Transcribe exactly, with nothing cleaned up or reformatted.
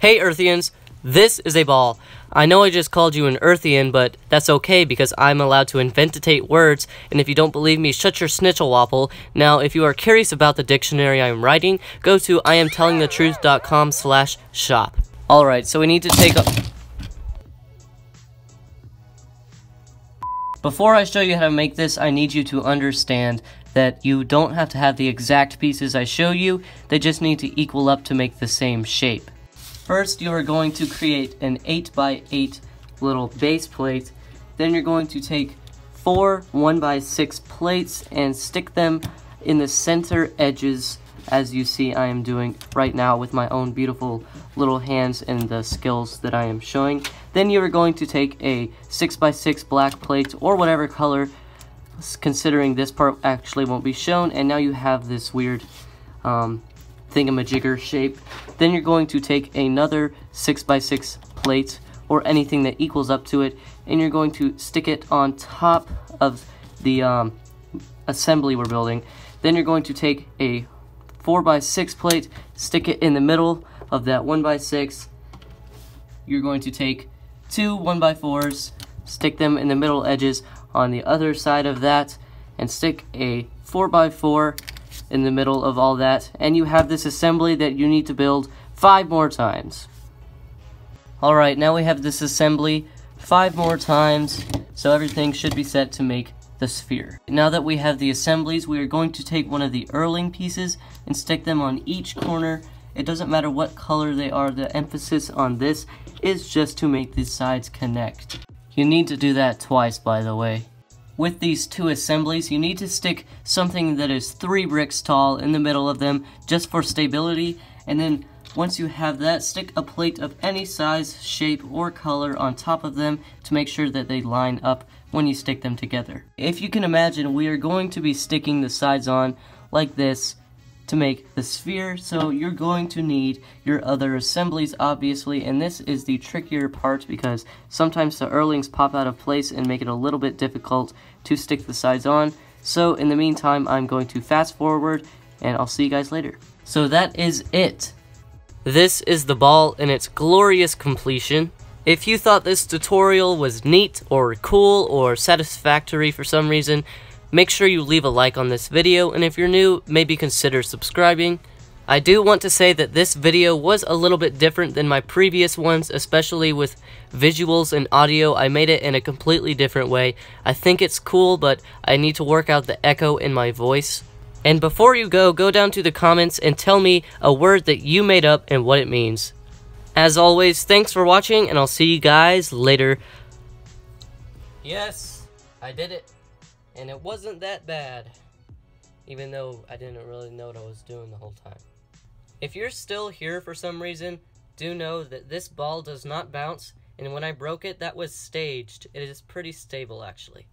Hey Earthians, this is a ball. I know I just called you an Earthian, but that's okay because I'm allowed to inventate words, and if you don't believe me, shut your snitchel wapple. Now, if you are curious about the dictionary I am writing, go to I am telling the truth dot com slash shop. Alright, so we need to take a... Before I show you how to make this, I need you to understand that you don't have to have the exact pieces I show you, they just need to equal up to make the same shape. First, you are going to create an eight by eight little base plate. Then you're going to take four one by six plates and stick them in the center edges, as you see I am doing right now with my own beautiful little hands and the skills that I am showing. Then you are going to take a six by six black plate or whatever color, considering this part actually won't be shown, and now you have this weird um, thingamajigger shape. Then you're going to take another six by six plate or anything that equals up to it, and you're going to stick it on top of the um, assembly we're building. Then you're going to take a four by six plate, stick it in the middle of that one by six. You're going to take two one by fours, stick them in the middle edges on the other side of that, and stick a four by four in the middle of all that, and you have this assembly that you need to build five more times. Alright, now we have this assembly five more times, so everything should be set to make the sphere. Now that we have the assemblies, we are going to take one of the Erlang pieces and stick them on each corner. It doesn't matter what color they are, the emphasis on this is just to make these sides connect. You need to do that twice, by the way. With these two assemblies, you need to stick something that is three bricks tall in the middle of them just for stability, and then once you have that, stick a plate of any size, shape, or color on top of them to make sure that they line up when you stick them together. If you can imagine, we are going to be sticking the sides on like this to make the sphere, so you're going to need your other assemblies, obviously, and this is the trickier part because sometimes the Erlings pop out of place and make it a little bit difficult to stick the sides on. So in the meantime, I'm going to fast forward and I'll see you guys later. So that is it. This is the ball in its glorious completion. If you thought this tutorial was neat or cool or satisfactory for some reason, make sure you leave a like on this video, and if you're new, maybe consider subscribing. I do want to say that this video was a little bit different than my previous ones, especially with visuals and audio. I made it in a completely different way. I think it's cool, but I need to work out the echo in my voice. And before you go, go down to the comments and tell me a word that you made up and what it means. As always, thanks for watching, and I'll see you guys later. Yes, I did it. And it wasn't that bad, even though I didn't really know what I was doing the whole time. If you're still here for some reason, do know that this ball does not bounce, and when I broke it, that was staged. It is pretty stable, actually.